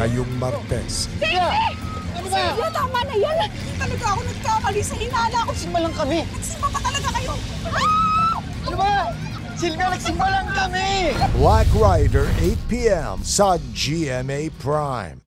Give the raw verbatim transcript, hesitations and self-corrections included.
ngayong Martes. Yeah. Siya, tama na yan! Talaga ako nagkamali sa hinala ko. Nagsimba lang kami. Nagsimba pa talaga kayo. Ah! Ano ba? Silvia, nagsimba lang kami! Black Rider, eight p m sa G M A Prime.